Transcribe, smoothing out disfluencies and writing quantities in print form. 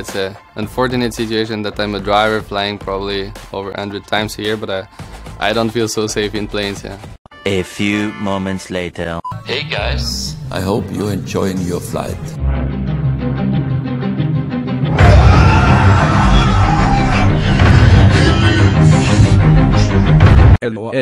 It's an unfortunate situation that I'm a driver flying probably over 100 times a year, but I don't feel so safe in planes, yeah. A few moments later. Hey guys, I hope you're enjoying your flight. LOL.